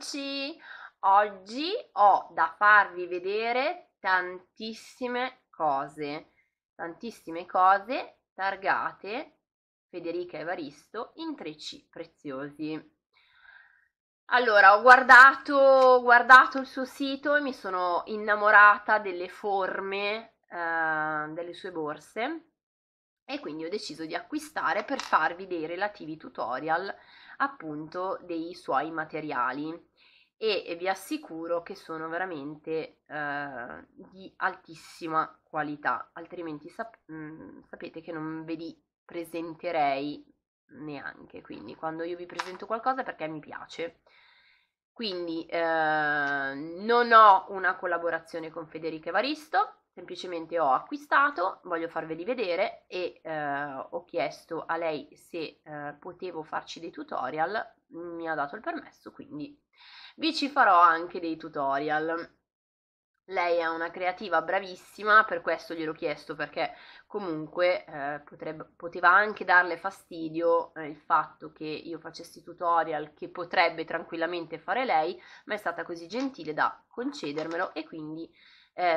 amici, oggi ho da farvi vedere tantissime cose targate Federica Evaristo, Intrecci Preziosi. Allora, ho guardato il suo sito e mi sono innamorata delle forme delle sue borse e quindi ho deciso di acquistare per farvi dei relativi tutorial appunto dei suoi materiali e vi assicuro che sono veramente di altissima qualità, altrimenti sapete che non ve li presenterei neanche, quindi quando io vi presento qualcosa perché mi piace. Quindi non ho una collaborazione con Federica Evaristo, semplicemente ho acquistato, voglio farveli vedere e ho chiesto a lei se potevo farci dei tutorial, mi ha dato il permesso, quindi vi ci farò anche dei tutorial. Lei è una creativa bravissima, per questo gliel'ho chiesto, perché comunque poteva anche darle fastidio il fatto che io facessi tutorial che potrebbe tranquillamente fare lei, ma è stata così gentile da concedermelo e quindi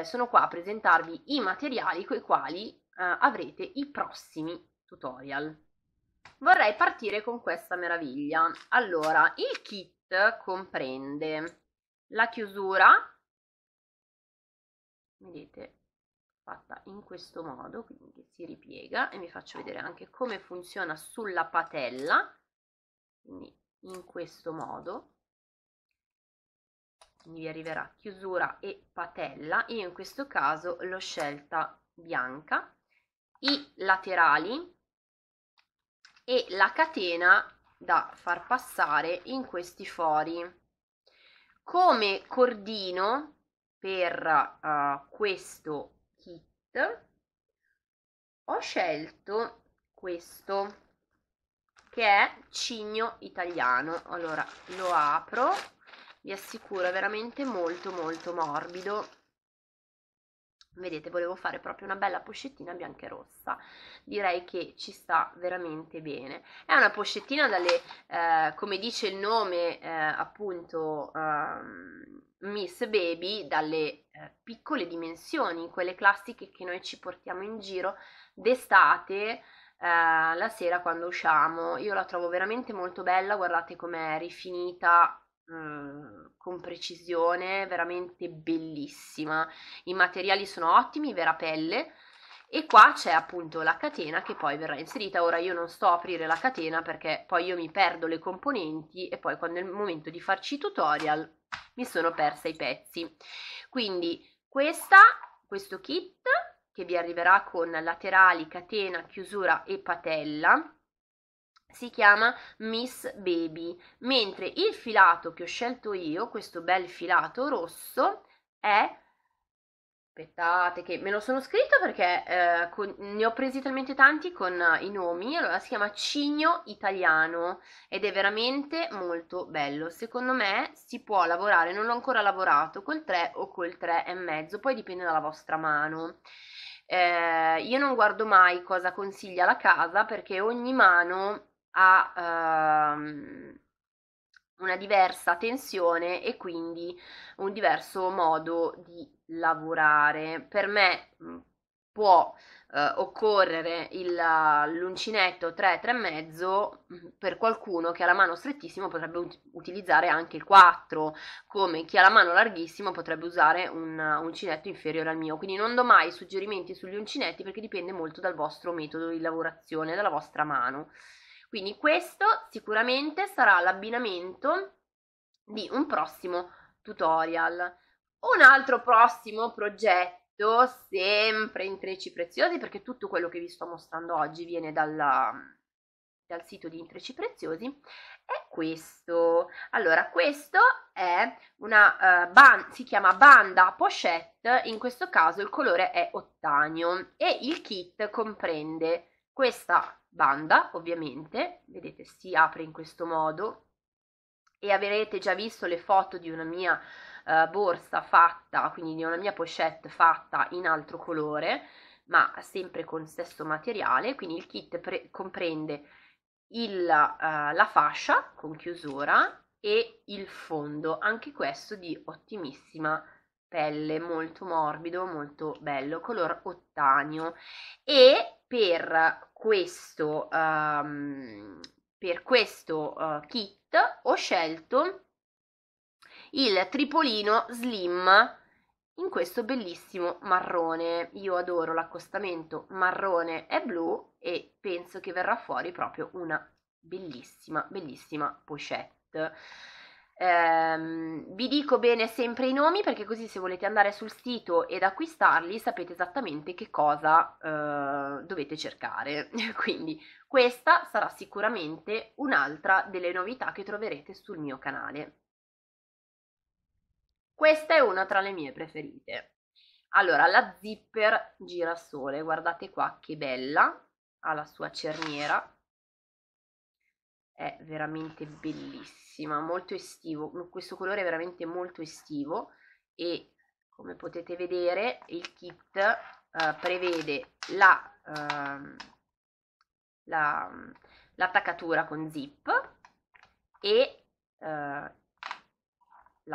sono qua a presentarvi i materiali coi quali avrete i prossimi tutorial. Vorrei partire con questa meraviglia. Allora, il kit comprende la chiusura, vedete, fatta in questo modo, quindi si ripiega, e vi faccio vedere anche come funziona sulla patella, quindi in questo modo, quindi vi arriverà chiusura e patella. Io in questo caso l'ho scelta bianca, i laterali e la catena da far passare in questi fori. Come cordino per questo kit ho scelto questo che è Cigno Italiano. Allora lo apro, vi assicuro è veramente molto morbido. Vedete, volevo fare proprio una bella pochettina bianca e rossa, direi che ci sta veramente bene. È una pochettina dalle, come dice il nome, appunto Miss Baby, dalle piccole dimensioni, quelle classiche che noi ci portiamo in giro d'estate, la sera quando usciamo. Io la trovo veramente molto bella, guardate com'è rifinita, con precisione, veramente bellissima. I materiali sono ottimi, vera pelle, e qua c'è appunto la catena che poi verrà inserita. Ora io non sto a aprire la catena perché poi io mi perdo le componenti e poi quando è il momento di farci i tutorial mi sono persa i pezzi. Quindi questo kit che vi arriverà con laterali, catena, chiusura e patella si chiama Miss Baby, mentre il filato che ho scelto io, questo bel filato rosso, è... aspettate che me lo sono scritto perché ne ho presi talmente tanti con i nomi. Allora si chiama Cigno Italiano ed è veramente molto bello. Secondo me si può lavorare, non l'ho ancora lavorato, col 3 o col 3,5, poi dipende dalla vostra mano. Io non guardo mai cosa consiglia la casa perché ogni mano ha una diversa tensione e quindi un diverso modo di lavorare. Per me può occorrere l'uncinetto 3-3,5, per qualcuno che ha la mano strettissima potrebbe utilizzare anche il 4, come chi ha la mano larghissima potrebbe usare un uncinetto inferiore al mio. Quindi non do mai suggerimenti sugli uncinetti perché dipende molto dal vostro metodo di lavorazione, dalla vostra mano. Quindi questo sicuramente sarà l'abbinamento di un prossimo tutorial. Un altro prossimo progetto, sempre Intrecci Preziosi, perché tutto quello che vi sto mostrando oggi viene dal sito di Intrecci Preziosi, è questo. Allora, questo è una si chiama Banda Pochette, in questo caso il colore è ottanio e il kit comprende questa banda, ovviamente, vedete, si apre in questo modo e avrete già visto le foto di una mia borsa fatta, quindi di una mia pochette fatta in altro colore, ma sempre con lo stesso materiale. Quindi il kit comprende la fascia con chiusura e il fondo, anche questo di ottimissima pelle, molto morbido, molto bello, color ottanio. E per questo kit ho scelto il Tripolino Slim in questo bellissimo marrone. Io adoro l'accostamento marrone e blu e penso che verrà fuori proprio una bellissima, bellissima pochette. Vi dico bene sempre i nomi, perché così se volete andare sul sito ed acquistarli sapete esattamente che cosa dovete cercare. Quindi questa sarà sicuramente un'altra delle novità che troverete sul mio canale. Questa è una tra le mie preferite. Allora, la Zipper girasole, guardate qua che bella, ha la sua cerniera, è veramente bellissima, molto estivo, questo colore è veramente molto estivo. E come potete vedere il kit prevede l'attaccatura con zip e la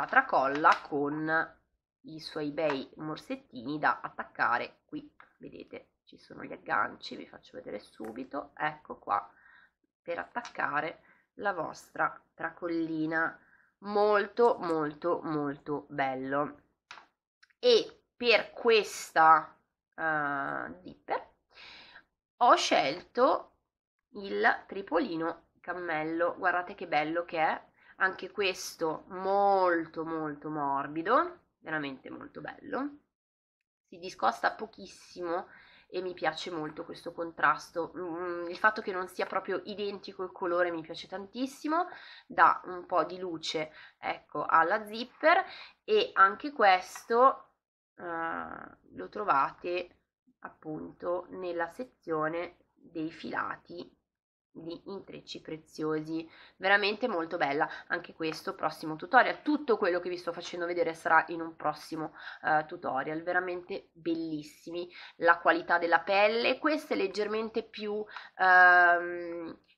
tracolla con i suoi bei morsettini da attaccare. Qui vedete ci sono gli agganci, vi faccio vedere subito, ecco qua, per attaccare la vostra tracollina. Molto molto molto bello. E per questa zipper ho scelto il Tripolino Cammello, guardate che bello che è, anche questo molto molto morbido, veramente molto bello, si discosta pochissimo e mi piace molto questo contrasto. Il fatto che non sia proprio identico il colore mi piace tantissimo, dà un po' di luce, ecco, alla zipper. E anche questo lo trovate appunto nella sezione dei filati di Intrecci Preziosi, veramente molto bella anche questo. Prossimo tutorial, tutto quello che vi sto facendo vedere sarà in un prossimo tutorial, veramente bellissimi. La qualità della pelle, questo è leggermente più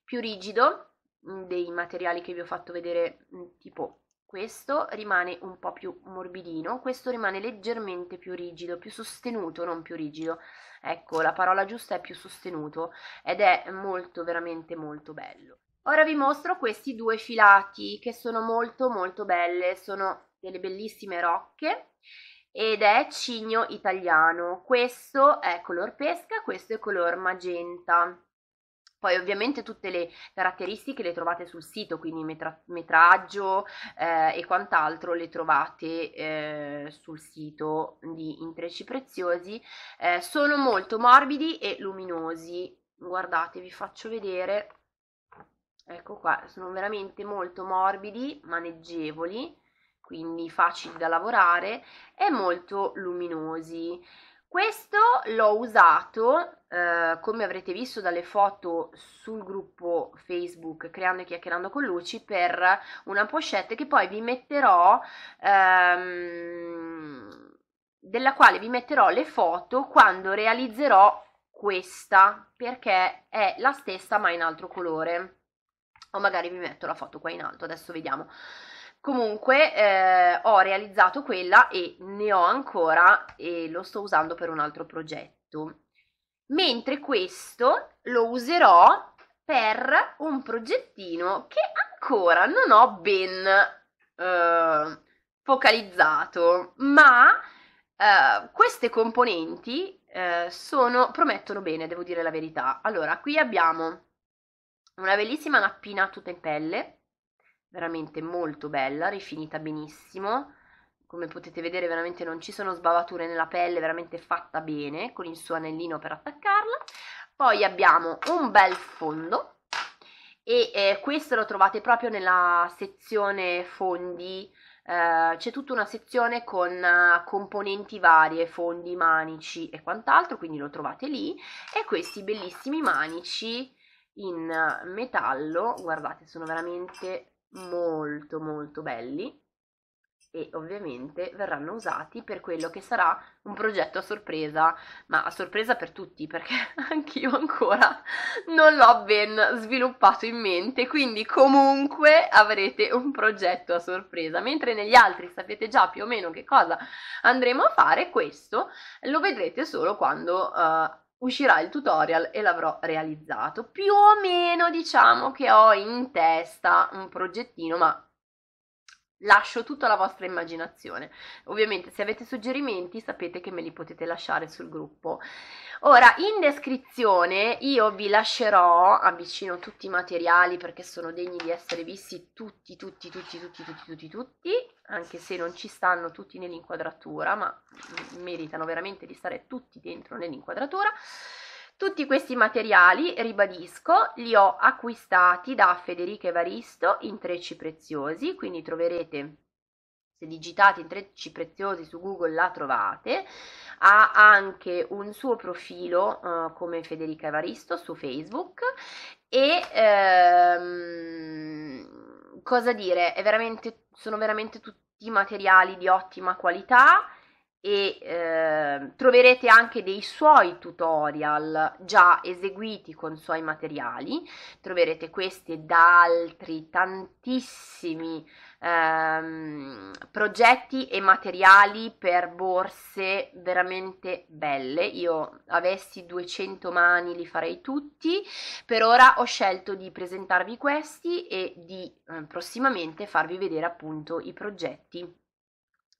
rigido dei materiali che vi ho fatto vedere, tipo questo rimane un po' più morbidino, questo rimane leggermente più rigido, più sostenuto, non più rigido, ecco la parola giusta è più sostenuto, ed è molto, veramente molto bello. Ora vi mostro questi due filati che sono molto molto belle, sono delle bellissime rocche ed è Cigno Italiano. Questo è color pesca, questo è color magenta. Poi ovviamente tutte le caratteristiche le trovate sul sito, quindi metraggio e quant'altro le trovate sul sito di Intrecci Preziosi. Sono molto morbidi e luminosi, guardate vi faccio vedere, ecco qua, sono veramente molto morbidi, maneggevoli, quindi facili da lavorare e molto luminosi. Questo l'ho usato, come avrete visto dalle foto sul gruppo Facebook Creando e Chiacchierando con Lucy, per una pochette che poi vi metterò, della quale vi metterò le foto quando realizzerò questa, perché è la stessa ma in altro colore, o magari vi metto la foto qua in alto, adesso vediamo. Comunque ho realizzato quella e ne ho ancora e lo sto usando per un altro progetto, mentre questo lo userò per un progettino che ancora non ho ben focalizzato, ma queste componenti promettono bene, devo dire la verità. Allora, qui abbiamo una bellissima nappina tutta in pelle, veramente molto bella, rifinita benissimo, come potete vedere veramente non ci sono sbavature nella pelle, veramente fatta bene, con il suo anellino per attaccarla. Poi abbiamo un bel fondo e questo lo trovate proprio nella sezione fondi, c'è tutta una sezione con componenti varie, fondi, manici e quant'altro, quindi lo trovate lì. E questi bellissimi manici in metallo, guardate sono veramente molto molto belli, e ovviamente verranno usati per quello che sarà un progetto a sorpresa, ma a sorpresa per tutti, perché anch'io ancora non l'ho ben sviluppato in mente, quindi comunque avrete un progetto a sorpresa, mentre negli altri sapete già più o meno che cosa andremo a fare. Questo lo vedrete solo quando uscirà il tutorial e l'avrò realizzato. Più o meno diciamo che ho in testa un progettino, ma lascio tutto alla vostra immaginazione. Ovviamente se avete suggerimenti sapete che me li potete lasciare sul gruppo. Ora in descrizione io vi lascerò, avvicino tutti i materiali perché sono degni di essere visti tutti, anche se non ci stanno tutti nell'inquadratura, ma meritano veramente di stare tutti dentro nell'inquadratura. Tutti questi materiali, ribadisco, li ho acquistati da Federica Evaristo, Intrecci Preziosi, quindi troverete, se digitate Intrecci Preziosi su Google la trovate. Ha anche un suo profilo come Federica Evaristo su Facebook e cosa dire, è veramente, sono veramente tutti materiali di ottima qualità. E troverete anche dei suoi tutorial già eseguiti con suoi materiali, troverete questi da altri tantissimi progetti e materiali per borse veramente belle. Io avessi 200 mani li farei tutti, per ora ho scelto di presentarvi questi e di prossimamente farvi vedere appunto i progetti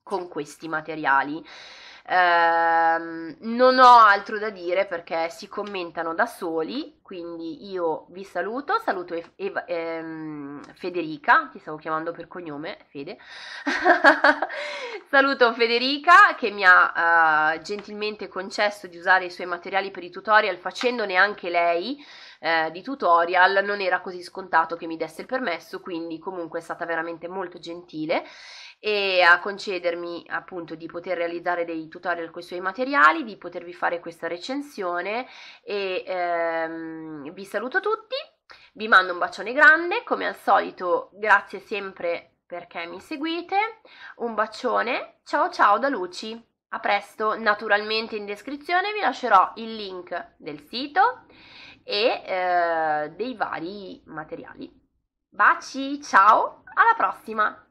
con questi materiali. Non ho altro da dire perché si commentano da soli, quindi io vi saluto, saluto Federica, ti stavo chiamando per cognome, Fede, saluto Federica che mi ha gentilmente concesso di usare i suoi materiali per i tutorial, facendone anche lei di tutorial, non era così scontato che mi desse il permesso, quindi comunque è stata veramente molto gentile e a concedermi appunto di poter realizzare dei tutorial con i suoi materiali, di potervi fare questa recensione e vi saluto tutti, vi mando un bacione grande, come al solito grazie sempre perché mi seguite, un bacione, ciao ciao da Lucy, a presto. Naturalmente in descrizione vi lascerò il link del sito e dei vari materiali. Baci, ciao, alla prossima!